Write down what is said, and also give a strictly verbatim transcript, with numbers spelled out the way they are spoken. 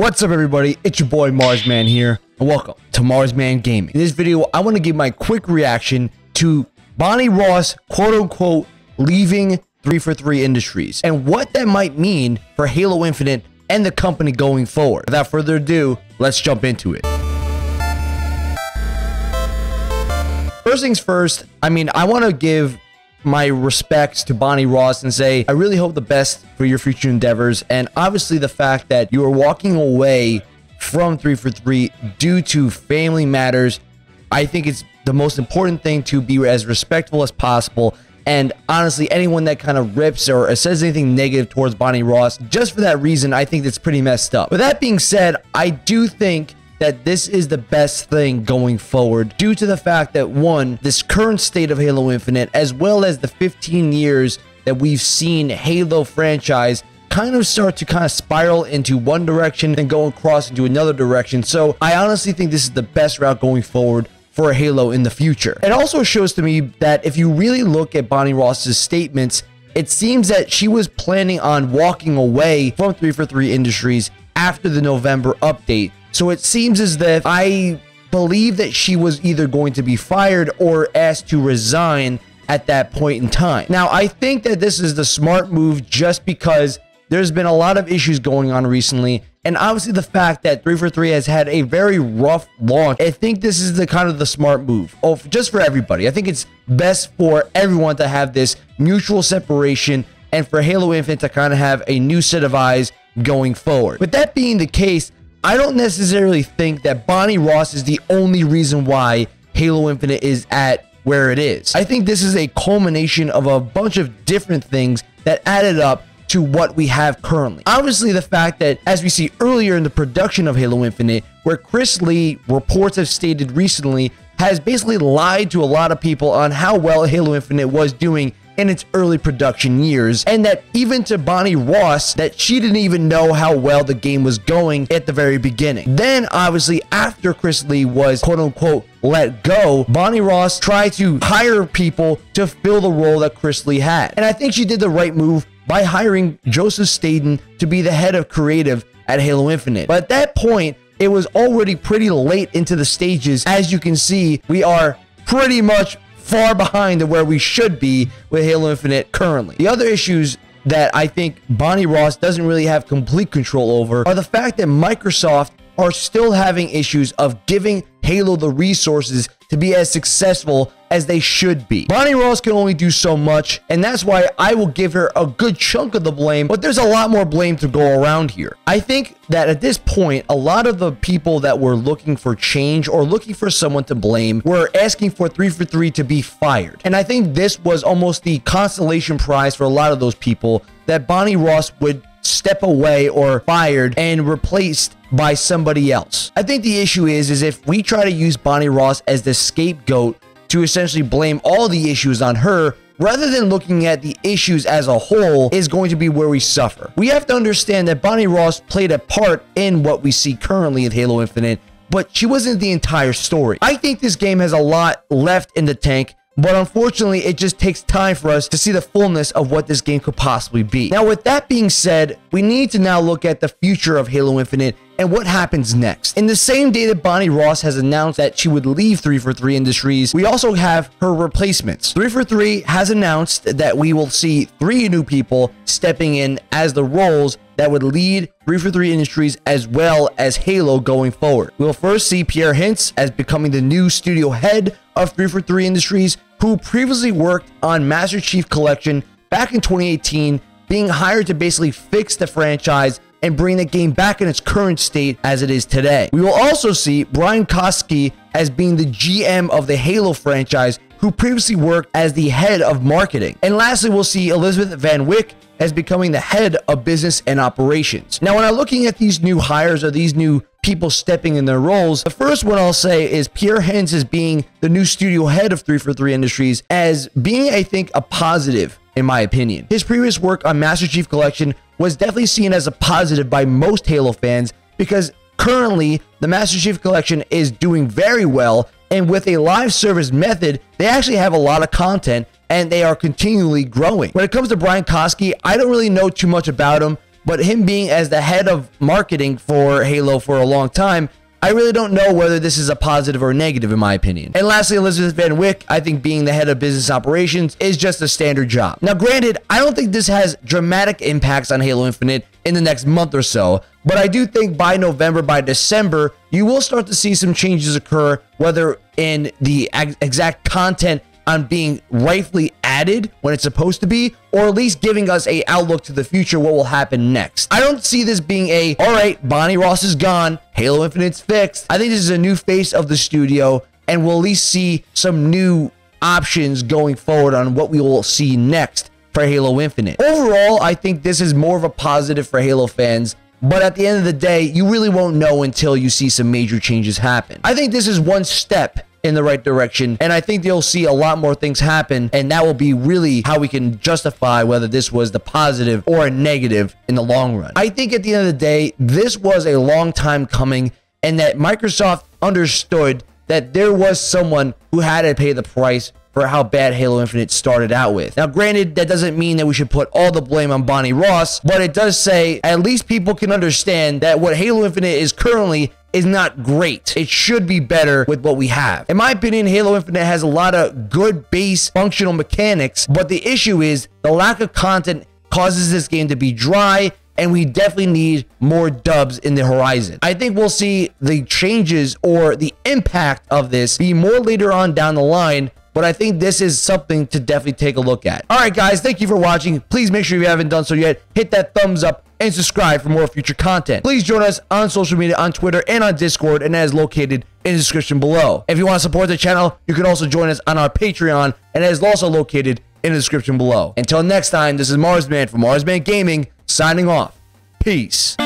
What's up, everybody? It's your boy Marsman here, and welcome to Marsman Gaming. In this video, I want to give my quick reaction to Bonnie Ross, quote-unquote, leaving three forty-three Industries, and what that might mean for Halo Infinite and the company going forward. Without further ado, let's jump into it. First things first, I mean, I want to give my respects to Bonnie Ross and say, I really hope the best for your future endeavors. And obviously the fact that you are walking away from three forty-three due to family matters, I think it's the most important thing to be as respectful as possible. And honestly, anyone that kind of rips or says anything negative towards Bonnie Ross, just for that reason, I think that's pretty messed up. With that being said, I do think that this is the best thing going forward due to the fact that, one, this current state of Halo Infinite, as well as the fifteen years that we've seen Halo franchise kind of start to kind of spiral into one direction and go across into another direction. So I honestly think this is the best route going forward for Halo in the future. It also shows to me that if you really look at Bonnie Ross's statements, it seems that she was planning on walking away from three forty-three Industries after the November update. So it seems as if I believe that she was either going to be fired or asked to resign at that point in time. Now, I think that this is the smart move just because there's been a lot of issues going on recently. And obviously the fact that three forty-three has had a very rough launch, I think this is the kind of the smart move. Oh, just for everybody. I think it's best for everyone to have this mutual separation and for Halo Infinite to kind of have a new set of eyes going forward. With that being the case, I don't necessarily think that Bonnie Ross is the only reason why Halo Infinite is at where it is. I think this is a culmination of a bunch of different things that added up to what we have currently. Obviously, the fact that, as we see earlier in the production of Halo Infinite, where Chris Lee, reports have stated recently, has basically lied to a lot of people on how well Halo Infinite was doing in its early production years, and that even to Bonnie Ross, that she didn't even know how well the game was going at the very beginning. Then obviously after Chris Lee was quote unquote let go, Bonnie Ross tried to hire people to fill the role that Chris Lee had. And I think she did the right move by hiring Joseph Staten to be the head of creative at Halo Infinite. But at that point, it was already pretty late into the stages. As you can see, we are pretty much far behind where we should be with Halo Infinite currently. The other issues that I think Bonnie Ross doesn't really have complete control over are the fact that Microsoft are still having issues of giving Halo the resources to be as successful as they should be. Bonnie Ross can only do so much, and that's why I will give her a good chunk of the blame, but there's a lot more blame to go around here. I think that at this point, a lot of the people that were looking for change or looking for someone to blame were asking for three forty-three to be fired. And I think this was almost the consolation prize for a lot of those people, that Bonnie Ross would step away or fired and replaced by somebody else. I think the issue is, is if we try to use Bonnie Ross as the scapegoat to essentially blame all the issues on her, rather than looking at the issues as a whole, is going to be where we suffer. We have to understand that Bonnie Ross played a part in what we see currently in Halo Infinite, but she wasn't the entire story. I think this game has a lot left in the tank, but unfortunately, it just takes time for us to see the fullness of what this game could possibly be. Now, with that being said, we need to now look at the future of Halo Infinite and what happens next. In the same day that Bonnie Ross has announced that she would leave three forty-three Industries, we also have her replacements. three forty-three has announced that we will see three new people stepping in as the roles that would lead three forty-three Industries as well as Halo going forward. We'll first see Pierre Hintz as becoming the new studio head of three forty-three Industries, who previously worked on Master Chief Collection back in twenty eighteen, being hired to basically fix the franchise and bring the game back in its current state as it is today. We will also see Brian Koski as being the G M of the Halo franchise, who previously worked as the head of marketing. And lastly, we'll see Elizabeth Van Wick as becoming the head of business and operations. Now, when I'm looking at these new hires or these new people stepping in their roles, the first one I'll say is Pierre Hintz as being the new studio head of three forty-three Industries, as being, I think, a positive in my opinion. His previous work on Master Chief Collection was definitely seen as a positive by most Halo fans, because currently the Master Chief Collection is doing very well, and with a live service method, they actually have a lot of content and they are continually growing. When it comes to Brian Koski, I don't really know too much about him. But him being as the head of marketing for Halo for a long time, I really don't know whether this is a positive or negative in my opinion. And lastly, Elizabeth Van Wick, I think being the head of business operations is just a standard job. Now granted, I don't think this has dramatic impacts on Halo Infinite in the next month or so, but I do think by November, by December, you will start to see some changes occur, whether in the exact content on being rightfully added when it's supposed to be, or at least giving us a outlook to the future, what will happen next. I don't see this being a, all right, Bonnie Ross is gone, Halo Infinite's fixed. I think this is a new face of the studio, and we'll at least see some new options going forward on what we will see next for Halo Infinite. Overall, I think this is more of a positive for Halo fans, but at the end of the day, you really won't know until you see some major changes happen. I think this is one step in the right direction, and I think you'll see a lot more things happen, and that will be really how we can justify whether this was the positive or a negative in the long run. I think at the end of the day, this was a long time coming, and that Microsoft understood that there was someone who had to pay the price for how bad Halo Infinite started out with. Now granted, that doesn't mean that we should put all the blame on Bonnie Ross, but it does say at least people can understand that what Halo Infinite is currently is not great. It should be better with what we have. In my opinion, Halo Infinite has a lot of good base functional mechanics, but the issue is the lack of content causes this game to be dry, and we definitely need more dubs in the horizon. I think we'll see the changes or the impact of this be more later on down the line, but I think this is something to definitely take a look at. All right, guys, thank you for watching. Please make sure if you haven't done so yet, hit that thumbs up and subscribe for more future content. Please join us on social media, on Twitter, and on Discord, and that is located in the description below. If you want to support the channel, you can also join us on our Patreon, and that is also located in the description below. Until next time, this is Marsman from Marsman Gaming, signing off. Peace.